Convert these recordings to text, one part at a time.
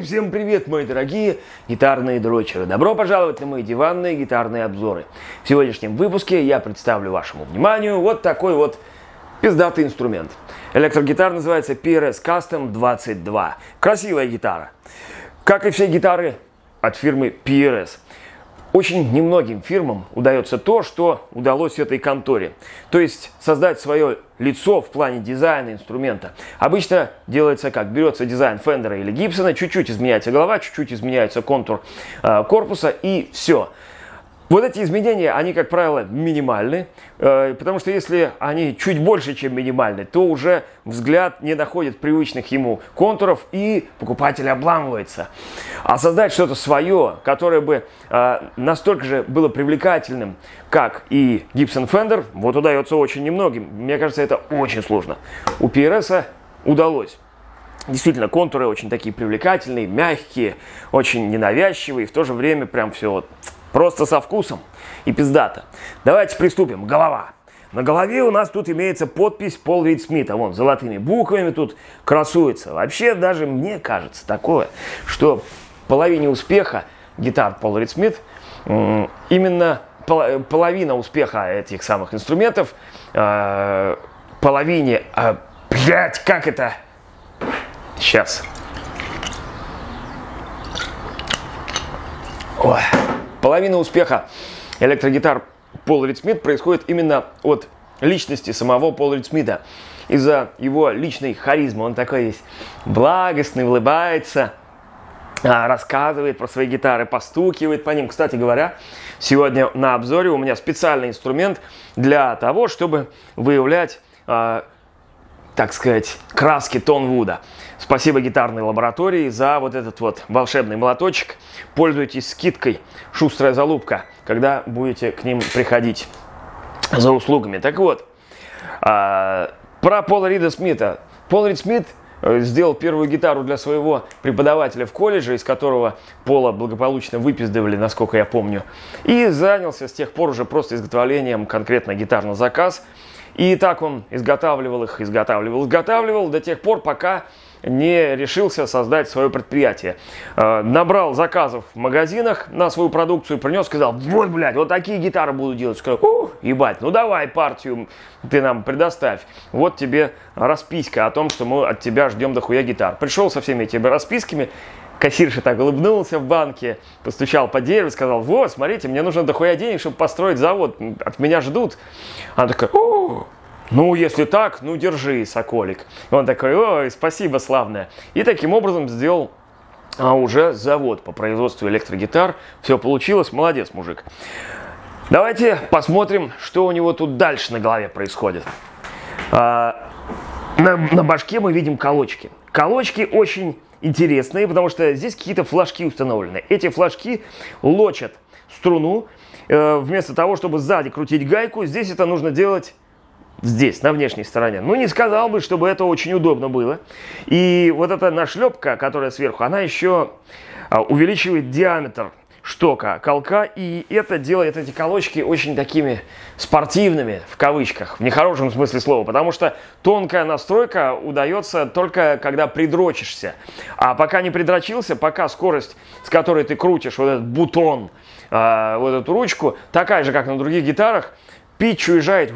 Всем привет, мои дорогие гитарные дрочеры! Добро пожаловать на мои диванные гитарные обзоры. В сегодняшнем выпуске я представлю вашему вниманию вот такой вот пиздатый инструмент. Электрогитара называется PRS Custom 22. Красивая гитара. Как и все гитары от фирмы PRS. Очень немногим фирмам удается то, что удалось этой конторе. То есть создать свое лицо в плане дизайна инструмента. Обычно делается как? Берется дизайн Фендера или Гибсона, чуть-чуть изменяется голова, чуть-чуть изменяется контур корпуса и все. Вот эти изменения, они, как правило, минимальны, потому что если они чуть больше, чем минимальны, то уже взгляд не находит привычных ему контуров, и покупатель обламывается. А создать что-то свое, которое бы настолько же было привлекательным, как и Gibson Fender, вот удается очень немногим. Мне кажется, это очень сложно. У PRS удалось. Действительно, контуры очень такие привлекательные, мягкие, очень ненавязчивые, и в то же время прям все вот... Просто со вкусом и пиздато. Давайте приступим. Голова. На голове у нас тут имеется подпись Пол Рид Смита. Вон, золотыми буквами тут красуется. Вообще, даже мне кажется такое, что половине успеха гитар Пол Рид Смит, именно половина успеха этих самых инструментов, половине... Блять, как это? Сейчас. Ой. Половина успеха электрогитар Пола Рид Смита происходит именно от личности самого Пола Рид Смита. Из-за его личной харизмы. Он такой весь благостный, улыбается, рассказывает про свои гитары, постукивает по ним. Кстати говоря, сегодня на обзоре у меня специальный инструмент для того, чтобы выявлять, так сказать, краски тон вуда. Спасибо гитарной лаборатории за вот этот вот волшебный молоточек. Пользуйтесь скидкой «Шустрая залубка», когда будете к ним приходить за услугами. Так вот, про Пола Рида Смита. Пол Рид Смит сделал первую гитару для своего преподавателя в колледже, из которого Пола благополучно выпиздывали, насколько я помню. И занялся с тех пор уже просто изготовлением конкретно гитар на заказ. И так он изготавливал их, изготавливал до тех пор, пока не решился создать свое предприятие. Набрал заказов в магазинах на свою продукцию, принес, сказал: вот, блядь, вот такие гитары буду делать. Сказал: ебать, ну давай партию ты нам предоставь. Вот тебе расписка о том, что мы от тебя ждем дохуя гитар. Пришел со всеми этими расписками, кассирша так улыбнулся в банке, постучал по дереву, сказал: вот, смотрите, мне нужно дохуя денег, чтобы построить завод, от меня ждут. Она такая: ну, если так, ну, держи, соколик. Он такой: ой, спасибо, славное. И таким образом сделал уже завод по производству электрогитар. Все получилось, молодец, мужик. Давайте посмотрим, что у него тут дальше на голове происходит. На башке мы видим колочки. Колочки очень интересные, потому что здесь какие-то флажки установлены. Эти флажки лочат струну. Вместо того, чтобы сзади крутить гайку, здесь это нужно делать... Здесь, на внешней стороне. Ну, не сказал бы, чтобы это очень удобно было. И вот эта нашлепка, которая сверху, она еще увеличивает диаметр штока, колка. И это делает эти колочки очень такими спортивными, в кавычках, в нехорошем смысле слова. Потому что тонкая настройка удается только, когда придрочишься. А пока не придрочился, пока скорость, с которой ты крутишь вот этот бутон, вот эту ручку, такая же, как на других гитарах, пич уезжает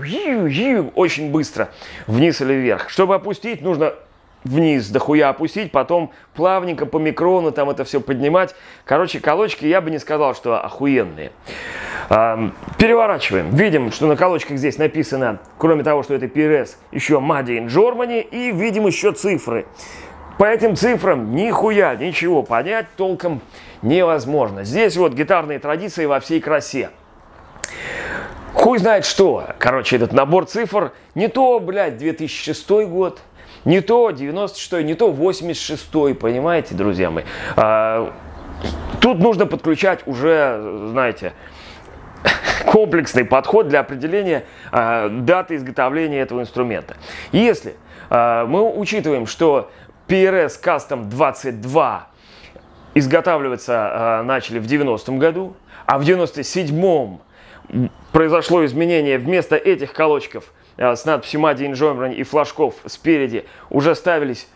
очень быстро вниз или вверх. Чтобы опустить, нужно вниз дохуя опустить, потом плавненько по микрону там это все поднимать. Короче, колочки, я бы не сказал, что охуенные. Переворачиваем. Видим, что на колочках здесь написано, кроме того, что это PRS, еще Made in Germany, и видим еще цифры. По этим цифрам нихуя, ничего понять толком невозможно. Здесь вот гитарные традиции во всей красе. Хуй знает что. Короче, этот набор цифр не то, блядь, 2006 год, не то 96, не то 86, понимаете, друзья мои. Тут нужно подключать уже, знаете, комплексный подход для определения даты изготовления этого инструмента. Если мы учитываем, что PRS Custom 22 изготавливаться начали в 90-м году, а в 97-м произошло изменение: вместо этих колочков с надписью Made in Germany и флажков спереди уже ставились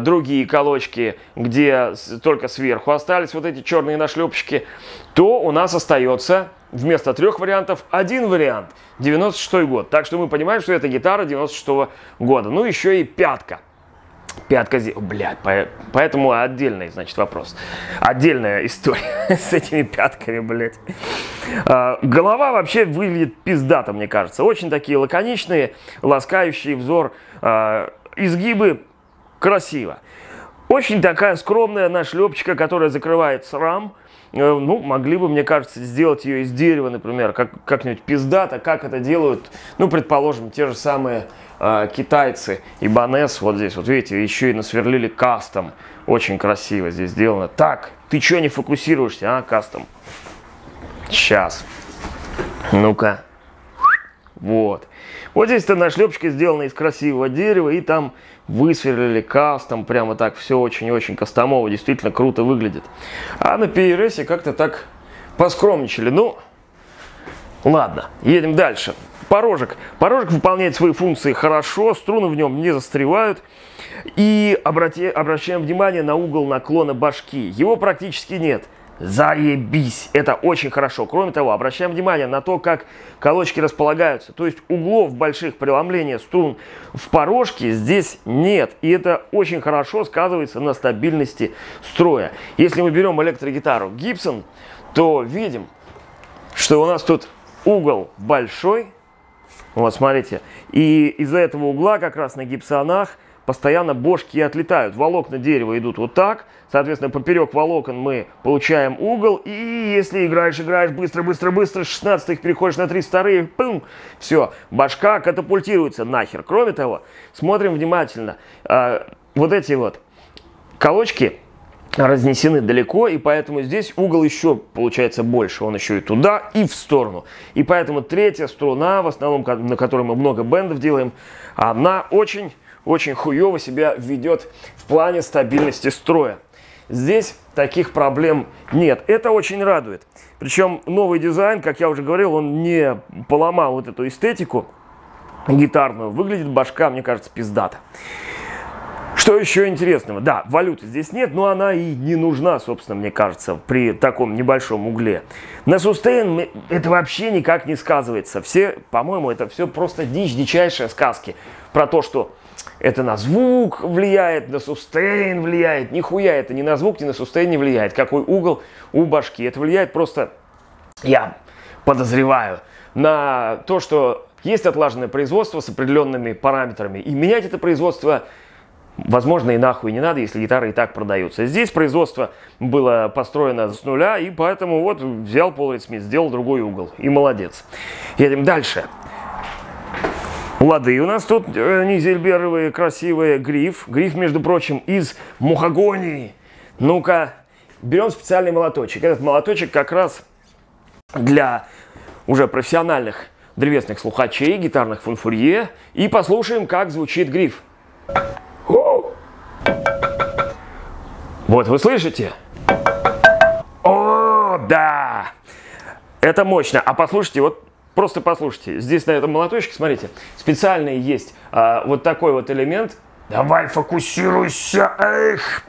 другие колочки, где только сверху остались вот эти черные нашлепочки, то у нас остается вместо трех вариантов один вариант, 96-й год. Так что мы понимаем, что это гитара 96-го года. Ну, еще и пятка. Пятка здесь, блядь, поэтому отдельный, значит, вопрос. Отдельная история с этими пятками, блядь. Голова вообще выглядит пиздато, мне кажется. Очень такие лаконичные, ласкающие взор. Изгибы красиво. Очень такая скромная нашлепочка, которая закрывает срам. Ну, могли бы, мне кажется, сделать ее из дерева, например, как-нибудь пиздато. Как это делают, ну, предположим, те же самые китайцы. Ibañez вот здесь, вот видите, еще и насверлили кастом. Очень красиво здесь сделано. Так, ты чё не фокусируешься, а, кастом? Сейчас. Ну-ка. Вот. Вот здесь-то нашлепочка сделана из красивого дерева, и там высверлили кастом, прямо так, все очень-очень кастомово, действительно круто выглядит. А на PRS как-то так поскромничали. Ну, ладно, едем дальше. Порожек. Порожек выполняет свои функции хорошо, струны в нем не застревают. И обращаем внимание на угол наклона башки. Его практически нет. Заебись! Это очень хорошо. Кроме того, обращаем внимание на то, как колочки располагаются. То есть углов больших преломления струн в порожке здесь нет. И это очень хорошо сказывается на стабильности строя. Если мы берем электрогитару Gibson, то видим, что у нас тут угол большой. Вот, смотрите. И из-за этого угла как раз на гибсонах постоянно бошки отлетают, волокна дерева идут вот так, соответственно, поперек волокон мы получаем угол, и если играешь, быстро, 16-х переходишь на 32-е, пым, все, башка катапультируется нахер. Кроме того, смотрим внимательно, вот эти вот колочки разнесены далеко, и поэтому здесь угол еще получается больше, он еще и туда, и в сторону. И поэтому третья струна, в основном, на которой мы много бендов делаем, она очень хуево себя ведет в плане стабильности строя. Здесь таких проблем нет. Это очень радует. Причем новый дизайн, как я уже говорил, он не поломал вот эту эстетику гитарную. Выглядит башка, мне кажется, пиздато. Что еще интересного? Да, валюты здесь нет, но она и не нужна, собственно, мне кажется, при таком небольшом угле. На сустейн это вообще никак не сказывается. Все, по-моему, это все просто дичь, дичайшие сказки про то, что это на звук влияет, на сустейн влияет. Нихуя это ни на звук, ни на сустейн не влияет. Какой угол у башки. Это влияет просто, я подозреваю, на то, что есть отлаженное производство с определенными параметрами. И менять это производство, возможно, и нахуй не надо, если гитары и так продаются. Здесь производство было построено с нуля, и поэтому вот взял Polaroid Smith, сделал другой угол. И молодец. Едем дальше. Лады у нас тут низельберовые, красивые, гриф. Гриф, между прочим, из мухагонии. Ну-ка, берем специальный молоточек. Этот молоточек как раз для уже профессиональных древесных слухачей, гитарных фунфурье. И послушаем, как звучит гриф. Вот, вы слышите? О, да! Это мощно. А послушайте, вот... Просто послушайте, здесь на этом молоточке, смотрите, специальный есть вот такой вот элемент. Давай фокусируйся! Эх!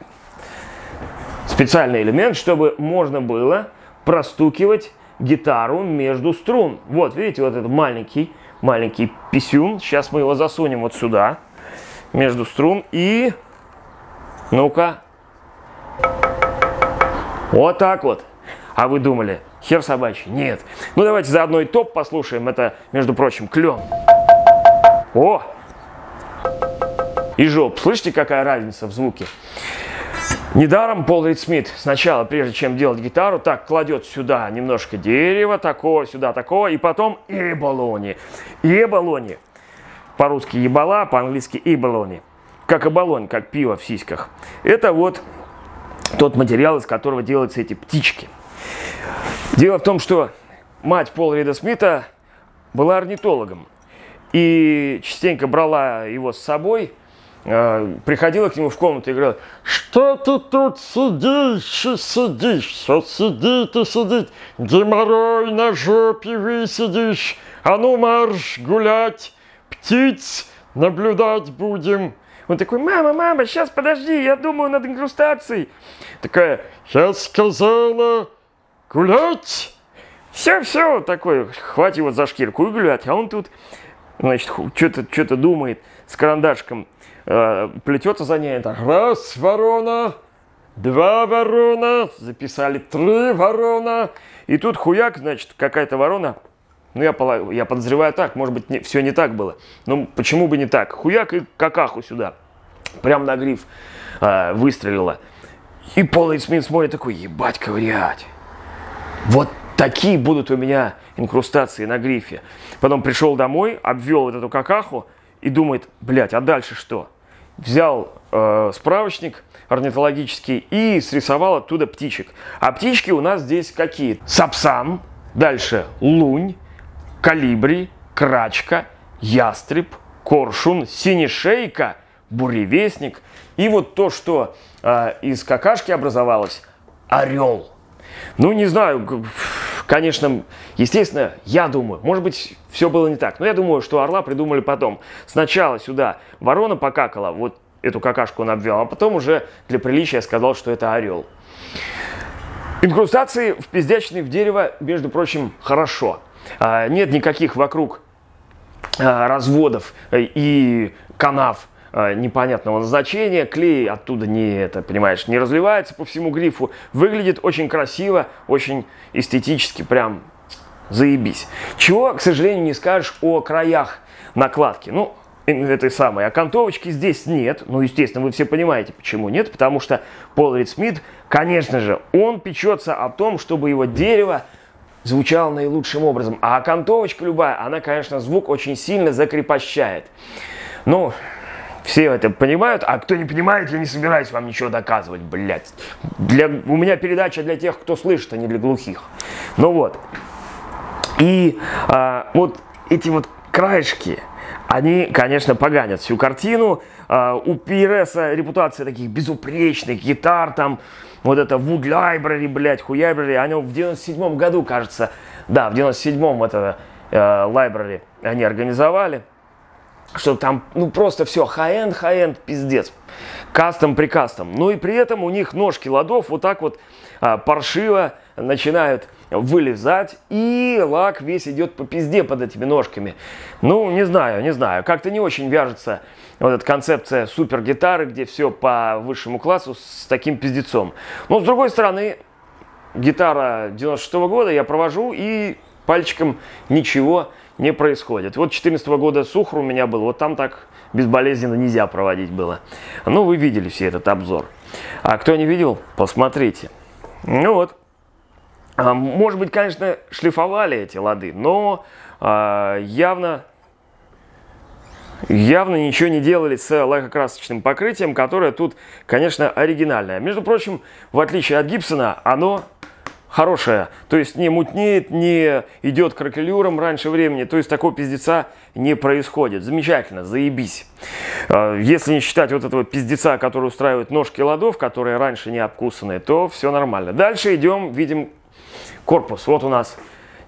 Специальный элемент, чтобы можно было простукивать гитару между струн. Вот, видите, вот этот маленький писюн. Сейчас мы его засунем вот сюда, между струн. И, ну-ка, вот так вот. А вы думали, хер собачий? Нет. Ну, давайте заодно и топ послушаем. Это, между прочим, клен. О! И жоп. Слышите, какая разница в звуке? Недаром Polaroid Smith сначала, прежде чем делать гитару, так кладет сюда немножко дерева, такого, сюда, такого, и потом эболони. Эболони. По-русски ебала, по-английски эболони. Как эболонь, как пиво в сиськах. Это вот тот материал, из которого делаются эти птички. Дело в том, что мать Polaroid Smith была орнитологом и частенько брала его с собой, приходила к нему в комнату и говорила: «Что ты тут сидишь, геморрой на жопе высидишь, а ну марш гулять, птиц наблюдать будем». Он такой: мама, мама, сейчас подожди, я думаю над инкрустацией. Такая: я сказала гулять. Все, такой, хватит его за шкирку и гулять. А он тут, значит, что-то думает с карандашком, плетется за ней. Так, раз ворона, два ворона, записали, три ворона. И тут хуяк, значит, какая-то ворона. Ну, я подозреваю так, может быть, все не так было. Ну, почему бы не так? Хуяк и какаху сюда. Прям на гриф выстрелила. И Пол Смит смотрит такой: ебать, ковырять. Вот такие будут у меня инкрустации на грифе. Потом пришел домой, обвел вот эту какаху и думает: блядь, а дальше что? Взял справочник орнитологический и срисовал оттуда птичек. А птички у нас здесь какие? Сапсам, дальше лунь, колибри, крачка, ястреб, коршун, синешейка, буревестник. И вот то, что из какашки образовалось, орел. Ну, не знаю, конечно, естественно, я думаю, может быть, все было не так. Но я думаю, что орла придумали потом. Сначала сюда ворона покакала, вот эту какашку он обвел, а потом уже для приличия сказал, что это орел. Инкрустации впиздячены в дерево, между прочим, хорошо. Нет никаких вокруг разводов и канав непонятного назначения. Клей оттуда не разливается по всему грифу. Выглядит очень красиво, очень эстетически, прям заебись. Чего, к сожалению, не скажешь о краях накладки. Ну, этой самой окантовочки здесь нет. Ну, естественно, вы все понимаете, почему нет. Потому что Пол Рид Смит, конечно же, он печется о том, чтобы его дерево звучало наилучшим образом. А окантовочка любая, она, конечно, звук очень сильно закрепощает. Ну, все это понимают, а кто не понимает, я не собираюсь вам ничего доказывать, блядь. У меня передача для тех, кто слышит, а не для глухих. Ну вот. И вот эти вот краешки, они, конечно, поганят всю картину. У PRS репутация таких безупречных гитар, там, вот это Wood Library, блядь, хуйайбрери. Они в 97-м году, кажется, да, в 97-м это library они организовали. Что там, ну, просто все, high-end, пиздец. Кастом при кастом. Ну и при этом у них ножки ладов вот так вот паршиво начинают вылезать. И лак весь идет по пизде под этими ножками. Ну, не знаю. Как-то не очень вяжется вот эта концепция супер-гитары, где все по высшему классу с таким пиздецом. Но, с другой стороны, гитара 96-го года я провожу и пальчиком ничего не происходит. Вот 14-го года Сухр у меня был, вот там так безболезненно нельзя проводить было. Ну, вы видели все этот обзор. А кто не видел, посмотрите. Ну вот. Может быть, конечно, шлифовали эти лады, но явно ничего не делали с лакокрасочным покрытием, которое тут, конечно, оригинальное. Между прочим, в отличие от Гибсона, оно хорошая, то есть не мутнеет, не идет кракелюром раньше времени, то есть такого пиздеца не происходит. Замечательно, заебись. Если не считать вот этого пиздеца, который устраивает ножки ладов, которые раньше не обкусаны, то все нормально. Дальше идем, видим корпус. Вот у нас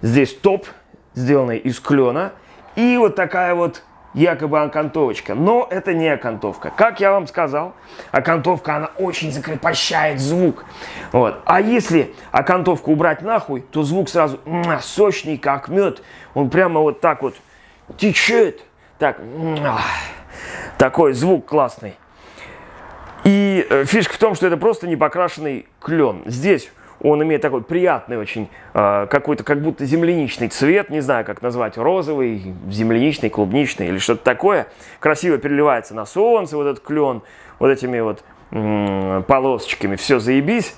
здесь топ, сделанный из клена, и вот такая вот якобы окантовочка, но это не окантовка. Как я вам сказал, окантовка, она очень закрепощает звук. Вот. А если окантовку убрать нахуй, то звук сразу сочный, как мед. Он прямо вот так вот течет. Так, такой звук классный. И фишка в том, что это просто непокрашенный клен. Здесь он имеет такой приятный очень, какой-то как будто земляничный цвет, не знаю, как назвать, розовый, земляничный, клубничный или что-то такое. Красиво переливается на солнце вот этот клен, вот этими вот полосочками, все заебись.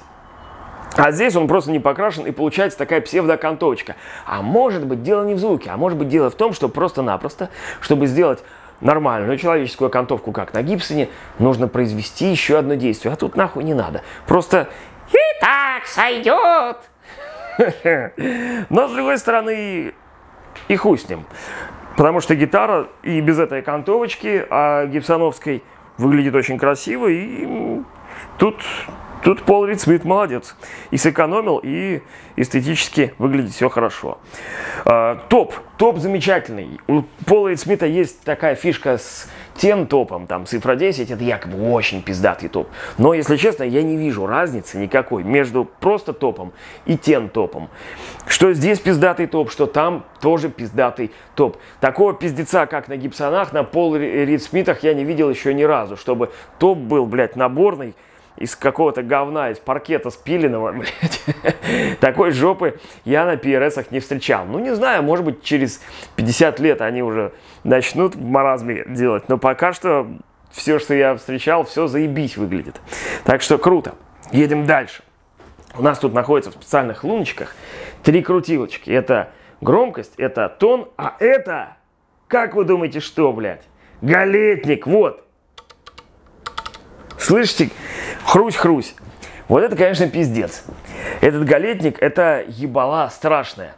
А здесь он просто не покрашен, и получается такая псевдоокантовочка. А может быть, дело не в звуке, а может быть, дело в том, что просто-напросто, чтобы сделать нормальную человеческую окантовку, как на Гибсоне, нужно произвести еще одно действие. А тут нахуй не надо. Просто и так сойдет. Но, с другой стороны, и хуй с ним. Потому что гитара и без этой окантовочки гибсоновской выглядит очень красиво. И тут Пол Рид Смит молодец. И сэкономил, и эстетически выглядит все хорошо. Топ замечательный. У Пола Рид Смита есть такая фишка с тем топом, там цифра 10 это якобы очень пиздатый топ. Но, если честно, я не вижу разницы никакой между просто топом и тем топом. Что здесь пиздатый топ, что там тоже пиздатый топ. Такого пиздеца, как на Гибсонах, на Пол Ридсмитах я не видел еще ни разу, чтобы топ был, блядь, наборный, из какого-то говна, из паркета спиленного, блядь. Такой жопы я на PRS-ах не встречал. Ну, не знаю, может быть, через 50 лет они уже начнут в маразме делать. Но пока что все, что я встречал, все заебись выглядит. Так что круто. Едем дальше. У нас тут находится в специальных луночках 3 крутилочки. Это громкость, это тон, а это, как вы думаете, что, блядь? Галетник, вот. Слышите? Хрусь-хрусь. Вот это, конечно, пиздец. Этот галетник, это ебала страшная.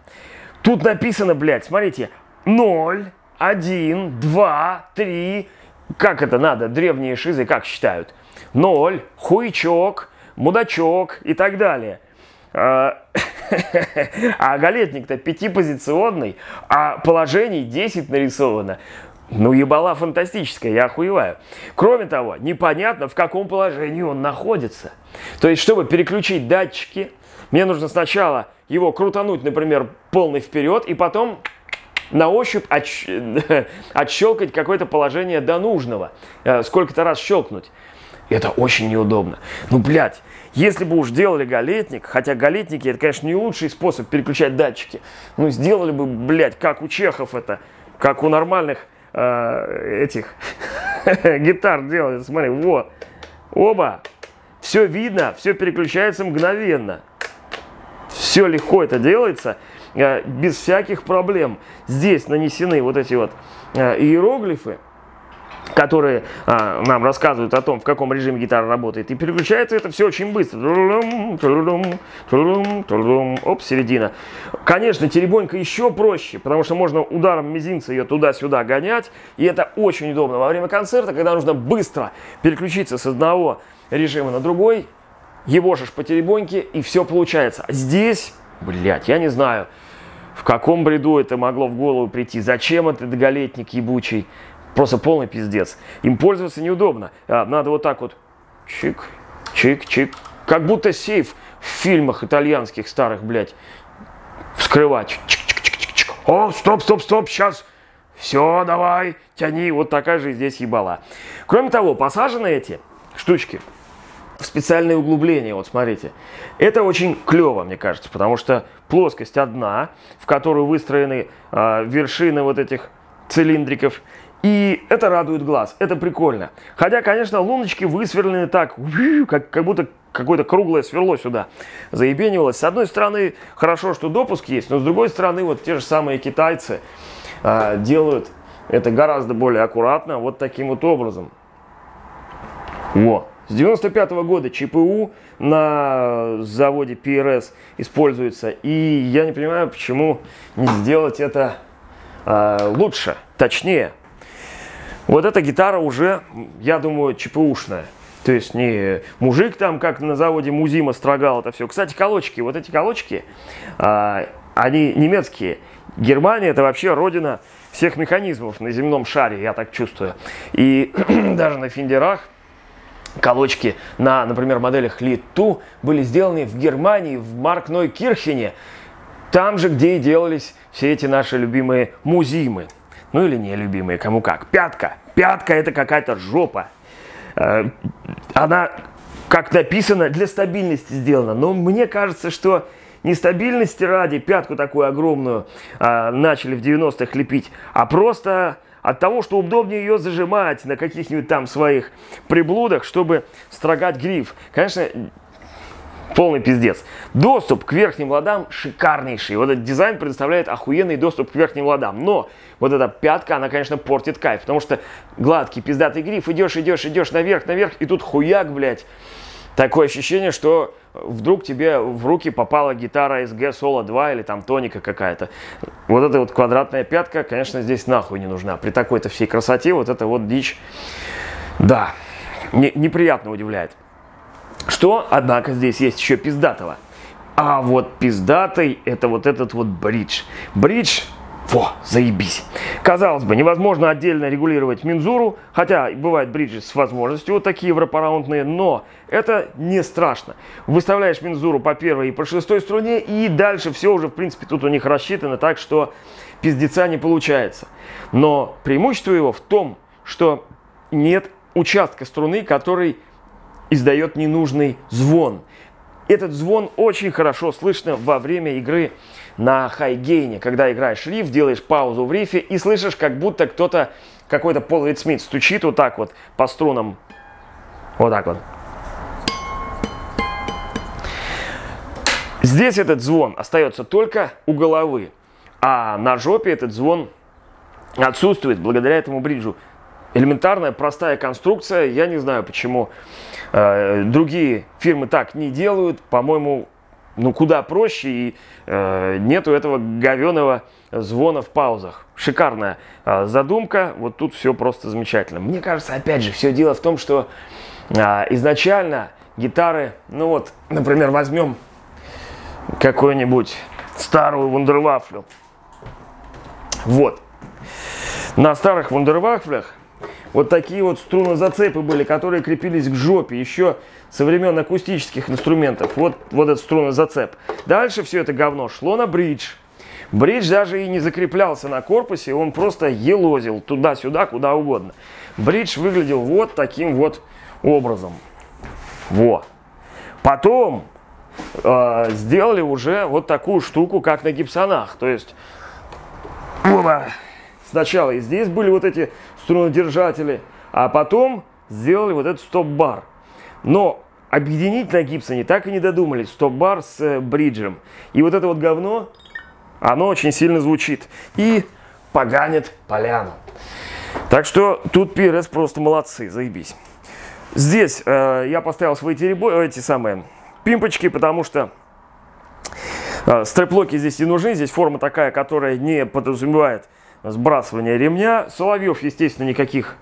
Тут написано, блядь, смотрите, 0, 1, 2, 3. Как это надо? Древние шизы как считают? 0, хуйчок, мудачок и так далее. А галетник-то 5-позиционный, а положений 10 нарисовано. Ну, ебала фантастическая, я охуеваю. Кроме того, непонятно, в каком положении он находится. То есть, чтобы переключить датчики, мне нужно сначала его крутануть, например, полный вперед, и потом на ощупь отщелкать какое-то положение до нужного. Сколько-то раз щелкнуть. Это очень неудобно. Ну, блядь, если бы уж делали галетник, хотя галетники, это, конечно, не лучший способ переключать датчики, ну, сделали бы, блядь, как у чехов это, как у нормальных этих гитар делают. Смотри, вот. Оба. Все видно, все переключается мгновенно. Все легко это делается, без всяких проблем. Здесь нанесены вот эти вот иероглифы, которые нам рассказывают о том, в каком режиме гитара работает. И переключается это все очень быстро. Оп, середина. Конечно, теребонька еще проще, потому что можно ударом мизинца ее туда-сюда гонять. И это очень удобно во время концерта, когда нужно быстро переключиться с одного режима на другой. Ебошишь по теребоньке, и все получается. Здесь, блядь, я не знаю, в каком бреду это могло в голову прийти. Зачем этот галетник ебучий? Просто полный пиздец. Им пользоваться неудобно. Надо вот так вот. Чик, чик, чик. Как будто сейф в фильмах итальянских старых, блядь, вскрывать. Чик, чик, чик, чик, чик. О, стоп, стоп, стоп, сейчас. Все, давай, тяни. Вот такая же здесь ебала. Кроме того, посажены эти штучки в специальные углубления. Вот, смотрите. Это очень клево, мне кажется, потому что плоскость одна, в которую выстроены вершины вот этих цилиндриков. И это радует глаз, это прикольно. Хотя, конечно, луночки высверлены так, как будто какое-то круглое сверло сюда заебенивалось. С одной стороны, хорошо, что допуск есть, но с другой стороны, вот те же самые китайцы делают это гораздо более аккуратно, вот таким вот образом. Во. С 95-го года ЧПУ на заводе PRS используется, и я не понимаю, почему не сделать это лучше, точнее. Вот эта гитара уже, я думаю, ЧПУшная. То есть не мужик там, как на заводе Musima, строгал это все. Кстати, колочки, вот эти колочки, они немецкие. Германия – это вообще родина всех механизмов на земном шаре, я так чувствую. И даже на фендерах колочки на, например, моделях Литу были сделаны в Германии, в Маркнойкирхене. Там же, где и делались все эти наши любимые Musima. Ну или не любимые, кому как. Пятка. Пятка это какая-то жопа. Она, как написано, для стабильности сделана. Но мне кажется, что нестабильности ради пятку такую огромную начали в 90-х лепить. А просто от того, что удобнее ее зажимать на каких-нибудь там своих приблудах, чтобы строгать гриф. Конечно, полный пиздец. Доступ к верхним ладам шикарнейший. Вот этот дизайн предоставляет охуенный доступ к верхним ладам. Но вот эта пятка, она, конечно, портит кайф. Потому что гладкий пиздатый гриф. Идешь, идешь, идешь наверх. И тут хуяк, блядь. Такое ощущение, что вдруг тебе в руки попала гитара SG Solo 2 или там тоника какая-то. Вот эта вот квадратная пятка, конечно, здесь нахуй не нужна. При такой-то всей красоте вот эта вот дичь, да, неприятно удивляет. Что, однако, здесь есть еще пиздатого. А вот пиздатый – это вот этот вот бридж. Бридж Во, заебись. Казалось бы, невозможно отдельно регулировать мензуру, хотя бывают бриджи с возможностью, вот такие врапараунтные, но это не страшно. Выставляешь мензуру по первой и по шестой струне, и дальше все уже, в принципе, тут у них рассчитано так, что пиздеца не получается. Но преимущество его в том, что нет участка струны, который издает ненужный звон. Этот звон очень хорошо слышно во время игры на хайгейне, когда играешь риф, делаешь паузу в рифе и слышишь, как будто кто-то, какой-то Пол Рид Смит стучит вот так вот по струнам. Вот так вот. Здесь этот звон остается только у головы, а на жопе этот звон отсутствует благодаря этому бриджу. Элементарная, простая конструкция. Я не знаю, почему другие фирмы так не делают. По-моему, ну куда проще, и нету этого говёного звона в паузах. Шикарная задумка. Вот тут все просто замечательно. Мне кажется, опять же, все дело в том, что изначально гитары, ну вот, например, возьмем какую-нибудь старую вундервафлю. Вот. На старых вундервафлях вот такие вот струнозацепы были, которые крепились к жопе еще со времен акустических инструментов. Вот этот струнозацеп. Дальше все это говно шло на бридж. Бридж даже и не закреплялся на корпусе, он просто елозил туда-сюда, куда угодно. Бридж выглядел вот таким вот образом. Вот. Потом сделали уже вот такую штуку, как на гибсонах. То есть... Сначала и здесь были вот эти струнодержатели, а потом сделали вот этот стоп-бар. Но объединить на Гибсоне так и не додумались стоп-бар с бриджем. И вот это вот говно, оно очень сильно звучит и поганит поляну. Так что тут PRS просто молодцы, заебись. Здесь я поставил свои пимпочки, потому что... стрэп-локи здесь не нужны, здесь форма такая, которая не подразумевает сбрасывание ремня. Соловьев, естественно, никаких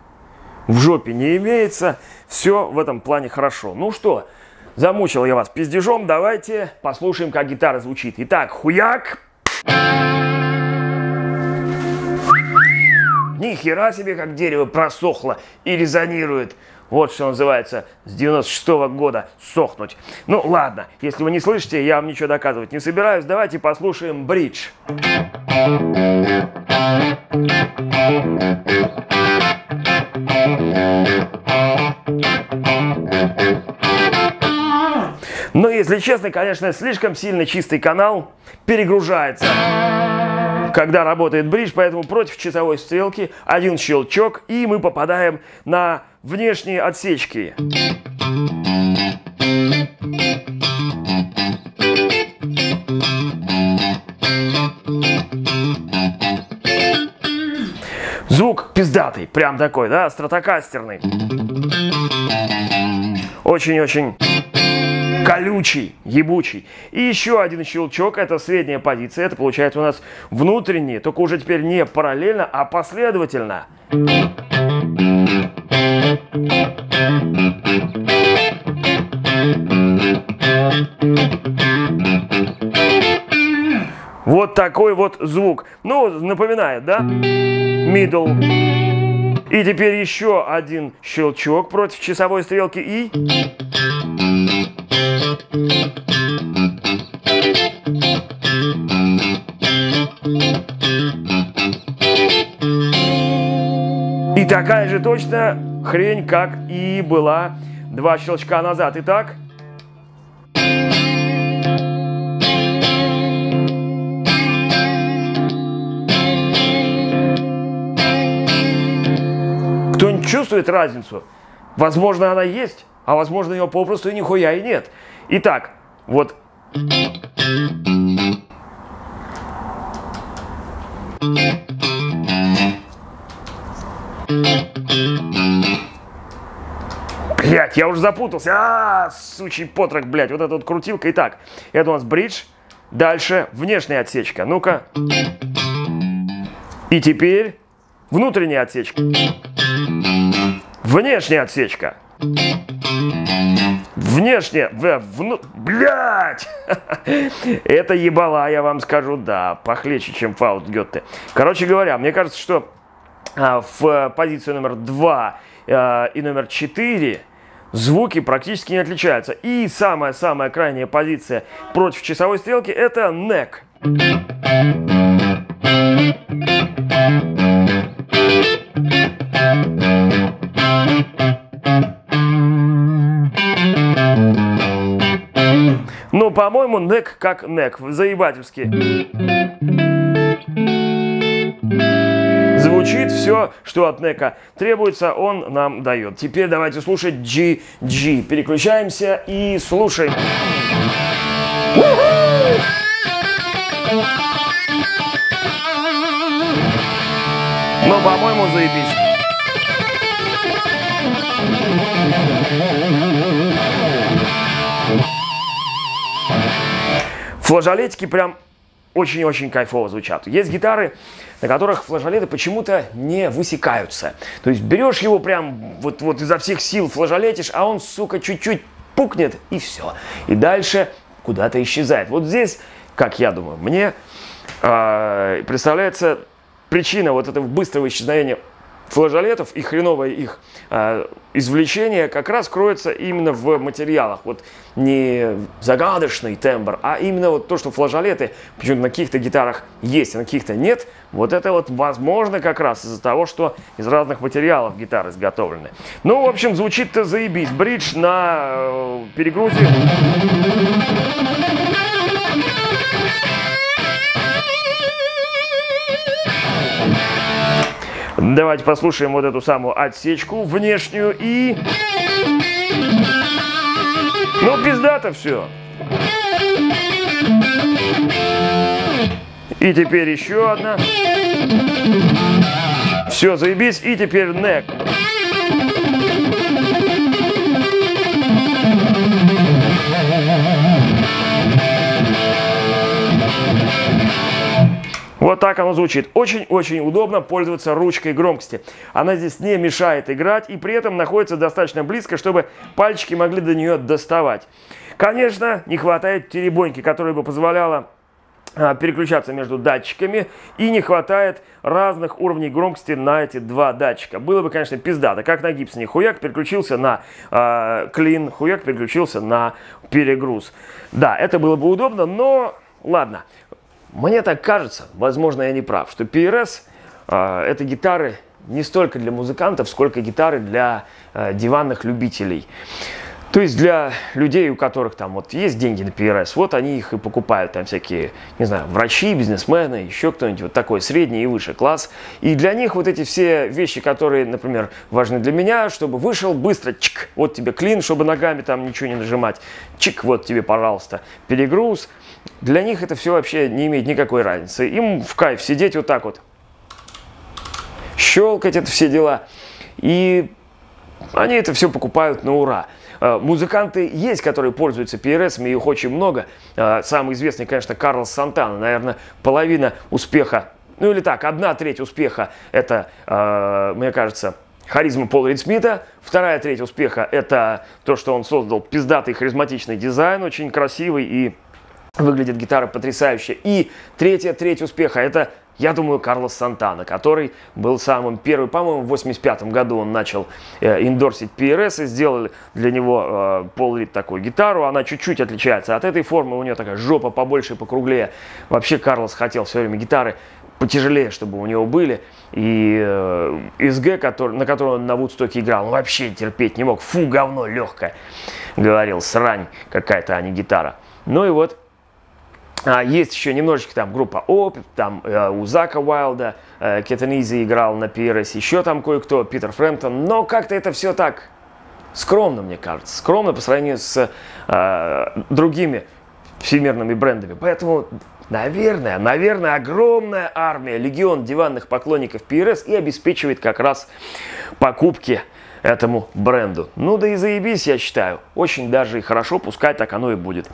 в жопе не имеется. Все в этом плане хорошо. Ну что, замучил я вас пиздежом. Давайте послушаем, как гитара звучит. Итак, хуяк. Нихера себе, как дерево просохло и резонирует. Вот что называется с 96-го года сохнуть. Ну ладно, если вы не слышите, я вам ничего доказывать не собираюсь. Давайте послушаем бридж. Но если честно, конечно, слишком сильно чистый канал перегружается, когда работает бридж, поэтому против часовой стрелки один щелчок, и мы попадаем на внешние отсечки. Звук пиздатый, прям такой, да, стратокастерный. Очень-очень колючий, ебучий. И еще один щелчок, это средняя позиция, это получается у нас внутренние, только уже теперь не параллельно, а последовательно. Вот такой вот звук. Ну, напоминает, да? Middle. И теперь еще один щелчок против часовой стрелки и... И такая же точно хрень, как и была два щелчка назад. Итак... Кто-нибудь чувствует разницу? Возможно, она есть, а возможно, ее попросту и нихуя и нет. Итак, вот. Блять, я уже запутался. Сучий потрох, блять. Вот эта вот крутилка. Итак, это у нас бридж. Дальше внешняя отсечка. Ну-ка. И теперь внутренняя отсечка. Внешняя отсечка. Внешне, блядь, это ебала, я вам скажу, да, похлеще, чем Фауст Гёте. Короче говоря, мне кажется, что в позиции номер 2 и номер 4 звуки практически не отличаются. И самая-самая крайняя позиция против часовой стрелки — это нек. Ну, по-моему, нек как нек, заебательски. Звучит все, что от нека требуется, он нам дает. Теперь давайте слушать G. Переключаемся и слушаем. Ну, по-моему, заебись. Флажолетики прям очень-очень кайфово звучат. Есть гитары, на которых флажолеты почему-то не высекаются. То есть берешь его прям вот изо всех сил флажолетишь, а он, сука, чуть-чуть пукнет, и все. И дальше куда-то исчезает. Вот здесь, как я думаю, мне представляется причина вот этого быстрого исчезновения флажолетов и хреновое их извлечение как раз кроется именно в материалах. Вот не загадочный тембр, а именно вот то, что флажолеты почему-то на каких-то гитарах есть, а на каких-то нет. Вот это вот возможно как раз из-за того, что из разных материалов гитары изготовлены. Ну, в общем, звучит-то заебись. Бридж на перегрузе. Давайте послушаем вот эту самую отсечку внешнюю и... Ну, пиздато все. И теперь еще одна. Все, заебись. И теперь нек. Вот так оно звучит. Очень-очень удобно пользоваться ручкой громкости. Она здесь не мешает играть и при этом находится достаточно близко, чтобы пальчики могли до нее доставать. Конечно, не хватает теребоньки, которая бы позволяла переключаться между датчиками. И не хватает разных уровней громкости на эти два датчика. Было бы, конечно, пиздато. Как на Гибсоне. Хуяк переключился на клин, хуяк переключился на перегруз. Да, это было бы удобно, но ладно. Мне так кажется, возможно, я не прав, что PRS это гитары не столько для музыкантов, сколько гитары для диванных любителей. То есть для людей, у которых там вот есть деньги на PRS, вот они их и покупают, там всякие, не знаю, врачи, бизнесмены, еще кто-нибудь, вот такой средний и выше класс. И для них вот эти все вещи, которые, например, важны для меня, чтобы вышел быстро, чик, вот тебе клин, чтобы ногами там ничего не нажимать, чик, вот тебе, пожалуйста, перегруз. Для них это все вообще не имеет никакой разницы. Им в кайф сидеть вот так вот, щелкать это все дела. И они это все покупают на ура. Музыканты есть, которые пользуются PRS, их очень много. Самый известный, конечно, Карлос Сантана. Наверное, половина успеха, ну или так, 1/3 успеха – это, мне кажется, харизма Пола Ридсмита. 2/3 успеха – это то, что он создал пиздатый харизматичный дизайн, очень красивый и... Выглядит гитара потрясающе. И треть успеха – это, я думаю, Карлос Сантана, который был самым первым. По-моему, в 1985 году он начал эндорсить PRS, и сделали для него Пол Рид такую гитару. Она чуть-чуть отличается от этой формы, у нее такая жопа побольше и покруглее. Вообще Карлос хотел все время гитары потяжелее, чтобы у него были. И СГ, на котором он на Вудстоке играл, он вообще терпеть не мог. Фу, говно легкое, говорил, срань какая-то, а не гитара. Ну и вот. Есть еще немножечко там группа Оп, там у Зака Уайлда, Кетен Изи играл на PRS, еще там кое-кто, Питер Фрэмптон, но как-то это все так скромно, мне кажется, скромно по сравнению с другими всемирными брендами. Поэтому, наверное, огромная армия, легион диванных поклонников PRS и обеспечивает как раз покупки этому бренду. Ну да и заебись, я считаю, очень даже и хорошо, пускай так оно и будет.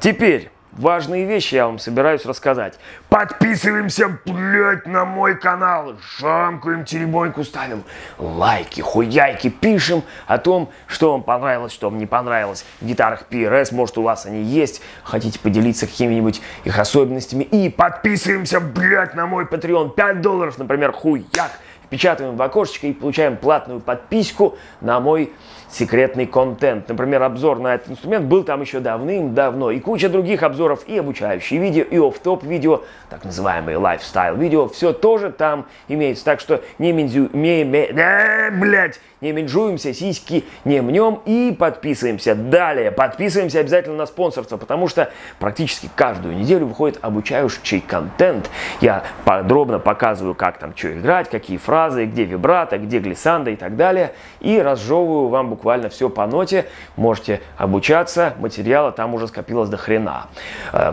Теперь... Важные вещи я вам собираюсь рассказать. Подписываемся, блять, на мой канал. Жамкаем, теребоньку ставим. Лайки, хуяйки пишем о том, что вам понравилось, что вам не понравилось в гитарах PRS. Может, у вас они есть. Хотите поделиться какими-нибудь их особенностями. И подписываемся, блять, на мой Patreon. $5, например, хуяк. Печатаем в окошечко и получаем платную подписку на мой секретный контент. Например, обзор на этот инструмент был там еще давным-давно. И куча других обзоров, и обучающие видео, и офф-топ видео, так называемые лайфстайл видео, все тоже там имеется. Так что не менжуемся, сиськи не мнем и подписываемся. Далее подписываемся обязательно на спонсорство, потому что практически каждую неделю выходит обучающий контент. Я подробно показываю, как там что играть, какие фразы, где вибрато, где глиссанда и так далее. И разжевываю вам буквально все по ноте. Можете обучаться, материала там уже скопилось до хрена.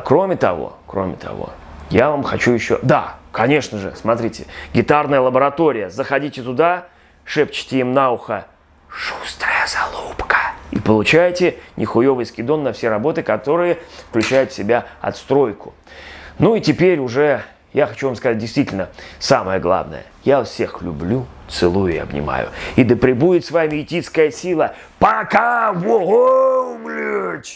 Кроме того, я вам хочу еще... Да, конечно же, смотрите, гитарная лаборатория. Заходите туда, шепчите им на ухо «Шустрая залубка» и получаете нихуевый скидон на все работы, которые включают в себя отстройку. Ну и теперь уже я хочу вам сказать действительно самое главное. Я вас всех люблю, целую и обнимаю. И да пребудет с вами итицкая сила. Пока! Воу, блядь!